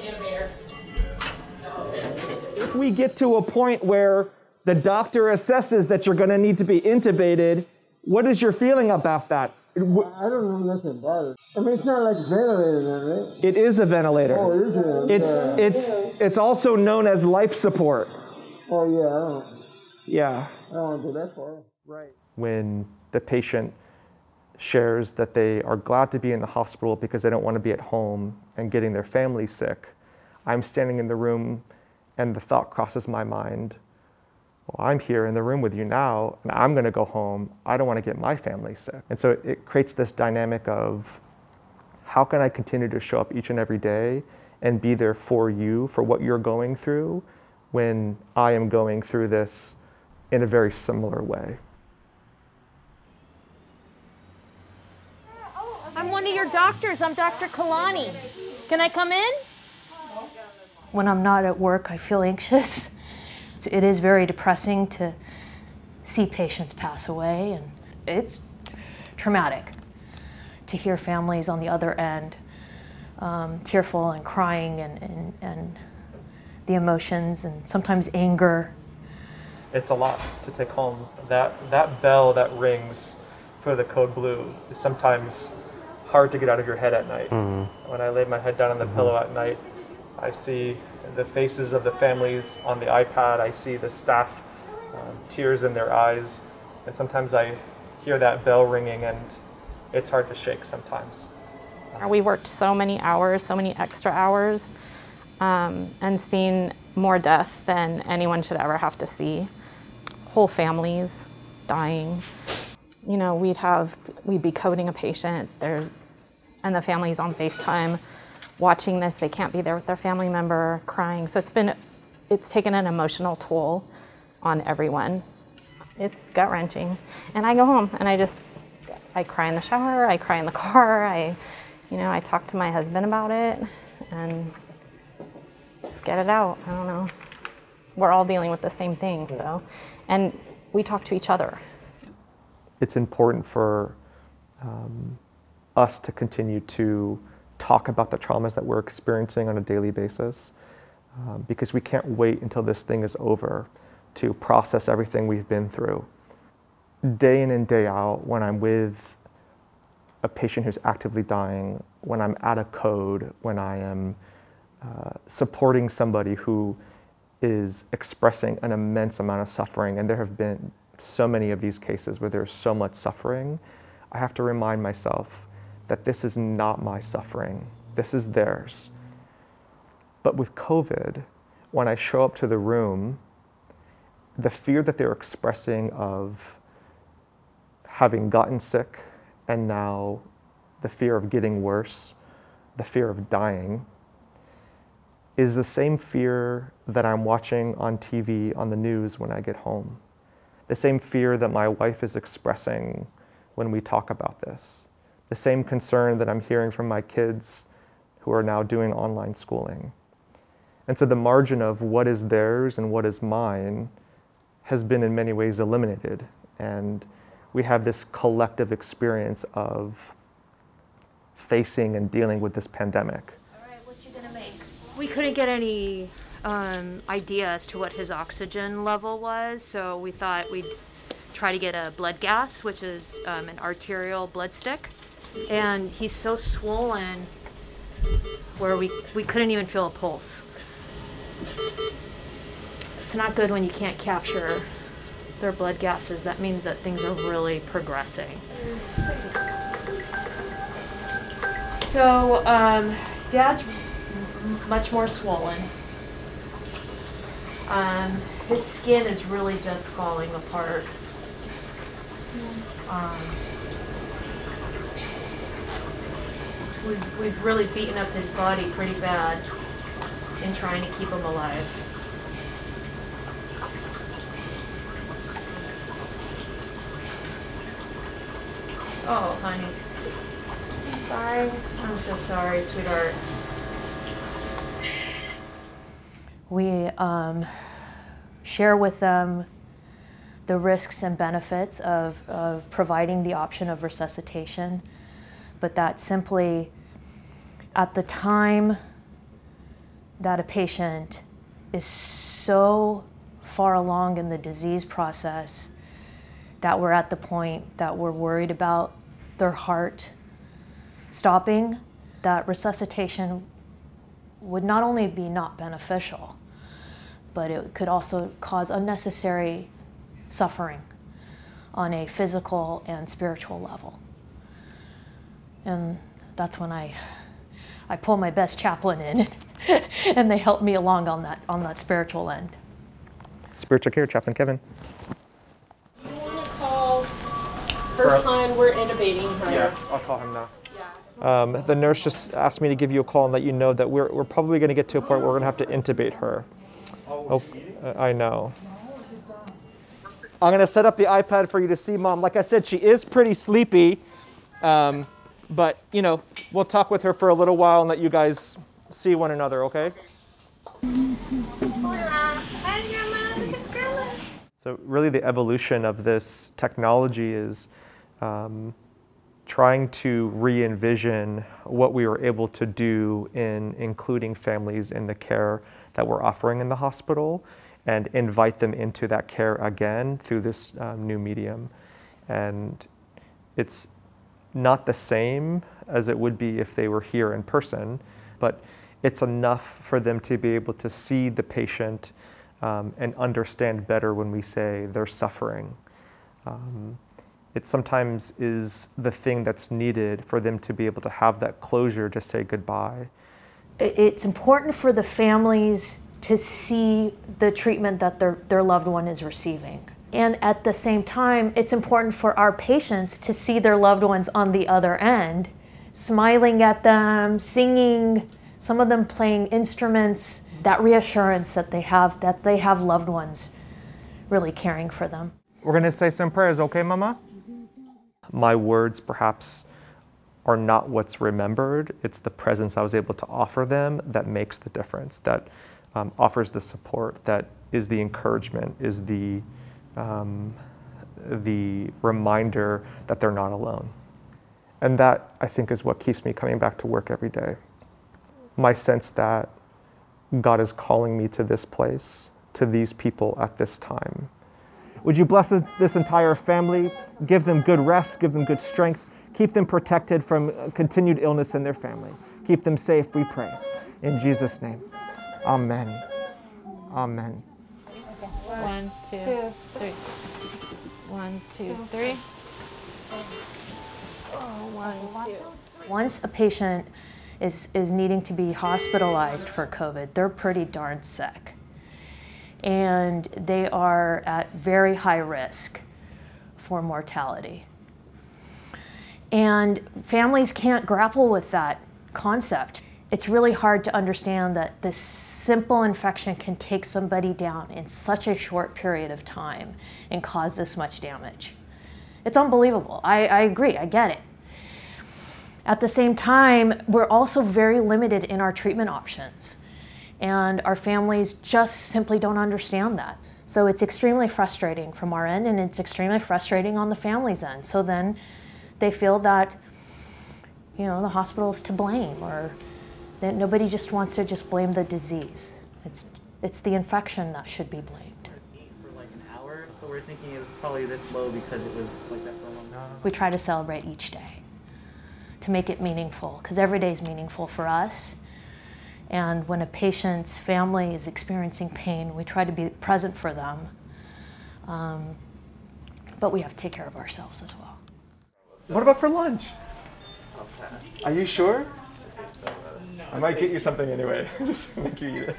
the innovator. So. If we get to a point where the doctor assesses that you're going to need to be intubated, what is your feeling about that? I don't know nothing about it. I mean, it's not like a ventilator then, right? It is a ventilator. Oh, it is a ventilator. It's also known as life support. Oh, yeah. I don't want to do that for it. Right. When the patient shares that they are glad to be in the hospital because they don't want to be at home and getting their family sick, I'm standing in the room and the thought crosses my mind, well, I'm here in the room with you now, and I'm going to go home. I don't want to get my family sick. And so it creates this dynamic of how can I continue to show up each and every day and be there for you, for what you're going through, when I am going through this in a very similar way. I'm one of your doctors. I'm Dr. Kalani. Can I come in? When I'm not at work, I feel anxious. It is very depressing to see patients pass away, and it's traumatic to hear families on the other end tearful and crying and the emotions and sometimes anger. It's a lot to take home. That bell that rings for the code blue is sometimes hard to get out of your head at night. Mm-hmm. When I lay my head down on the pillow at night, I see the faces of the families on the iPad. I see the staff, tears in their eyes. And sometimes I hear that bell ringing and it's hard to shake sometimes. We worked so many hours, so many extra hours, and seen more death than anyone should ever have to see. Whole families dying. You know, we'd be coding a patient there, and the family's on FaceTime. Watching this, they can't be there with their family member, crying. So it's taken an emotional toll on everyone. It's gut-wrenching. And I go home and I cry in the shower, I cry in the car, I talk to my husband about it and just get it out, I don't know. We're all dealing with the same thing, so. And we talk to each other. It's important for us to continue to talk about the traumas that we're experiencing on a daily basis, because we can't wait until this thing is over to process everything we've been through. Day in and day out, when I'm with a patient who's actively dying, when I'm at a code, when I am supporting somebody who is expressing an immense amount of suffering, and there have been so many of these cases where there's so much suffering, I have to remind myself that this is not my suffering, this is theirs. But with COVID, when I show up to the room, the fear that they're expressing of having gotten sick and now the fear of getting worse, the fear of dying, is the same fear that I'm watching on TV, on the news when I get home. The same fear that my wife is expressing when we talk about this. The same concern that I'm hearing from my kids who are now doing online schooling. And so the margin of what is theirs and what is mine has been in many ways eliminated. And we have this collective experience of facing and dealing with this pandemic. All right, what you gonna make? We couldn't get any idea as to what his oxygen level was, so we thought we'd try to get a blood gas, which is an arterial blood stick. And he's so swollen where we couldn't even feel a pulse. It's not good when you can't capture their blood gases. That means that things are really progressing. So Dad's much more swollen. His skin is really just falling apart. We've really beaten up his body pretty bad in trying to keep him alive. Oh, honey. Bye. I'm so sorry, sweetheart. We share with them the risks and benefits of providing the option of resuscitation, but that simply, at the time that a patient is so far along in the disease process that we're at the point that we're worried about their heart stopping, that resuscitation would not only be not beneficial, but it could also cause unnecessary suffering on a physical and spiritual level. And that's when I pull my best chaplain in, and they help me along on that spiritual end. Spiritual care, Chaplain Kevin. You want to call her son? We're intubating her. Yeah, I'll call him now. Yeah. The nurse just asked me to give you a call and let you know that we're probably going to get to a point where we're going to have to intubate her. Oh, I know. I'm going to set up the iPad for you to see Mom. Like I said, she is pretty sleepy, but you know, we'll talk with her for a little while and let you guys see one another, okay? So really the evolution of this technology is trying to re-envision what we were able to do in including families in the care that we're offering in the hospital, and invite them into that care again through this new medium. And it's not the same as it would be if they were here in person, but it's enough for them to be able to see the patient and understand better when we say they're suffering. It sometimes is the thing that's needed for them to be able to have that closure to say goodbye. It's important for the families to see the treatment that their loved one is receiving. And at the same time, it's important for our patients to see their loved ones on the other end, smiling at them, singing, some of them playing instruments, that reassurance that they have loved ones really caring for them. We're going to say some prayers, okay, Mama? My words perhaps are not what's remembered. It's the presence I was able to offer them that makes the difference, that offers the support, that is the encouragement, is the reminder that they're not alone. And that, I think, is what keeps me coming back to work every day. My sense that God is calling me to this place, to these people at this time. Would you bless this entire family, give them good rest, give them good strength, keep them protected from continued illness in their family. Keep them safe, we pray. In Jesus' name, amen. Amen. One, two, three. One, two, three. One, two. Once a patient is needing to be hospitalized for COVID, they're pretty darn sick. And they are at very high risk for mortality. And families can't grapple with that concept. It's really hard to understand that this simple infection can take somebody down in such a short period of time and cause this much damage. It's unbelievable. I agree, I get it. At the same time, we're also very limited in our treatment options, and our families just simply don't understand that. So it's extremely frustrating from our end, and it's extremely frustrating on the family's end. So then they feel that, you know, the hospital's to blame, or that nobody just wants to just blame the disease. It's the infection that should be blamed. For like an hour, so we're thinking it was probably this low because it was like that for a long time. We try to celebrate each day to make it meaningful, because every day is meaningful for us. And when a patient's family is experiencing pain, we try to be present for them. But we have to take care of ourselves as well. What about for lunch? Are you sure? I might get you something anyway, just make you eat it.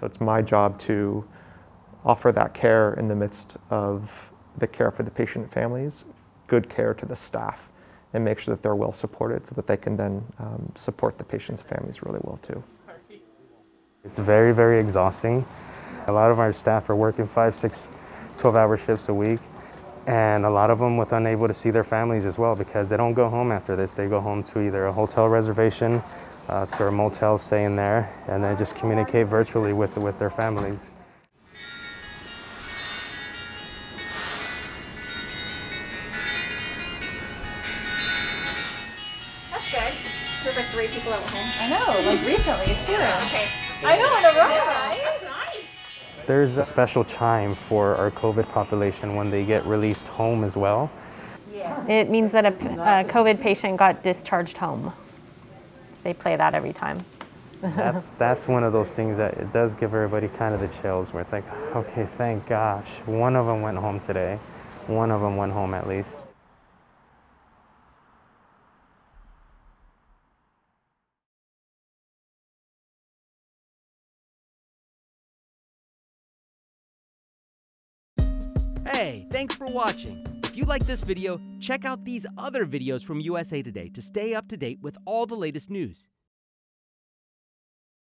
So it's my job to offer that care in the midst of the care for the patient and families, good care to the staff, and make sure that they're well supported so that they can then support the patients and families really well too. It's very, very exhausting. A lot of our staff are working 5, 6, 12-hour shifts a week. And a lot of them were unable to see their families as well, because they don't go home after this. They go home to either a hotel reservation, to a motel, stay in there, and then just communicate virtually with their families. That's good. There's like 3 people at home. I know, like recently too. Okay. I know, in a row, right? That's nice. There's a special chime for our COVID population when they get released home as well. Yeah. It means that a COVID patient got discharged home. They play that every time. That's one of those things that it does give everybody kind of the chills, where it's like, okay, thank gosh, one of them went home today. One of them went home at least. Hey, thanks for watching. If you like this video, check out these other videos from USA Today to stay up to date with all the latest news.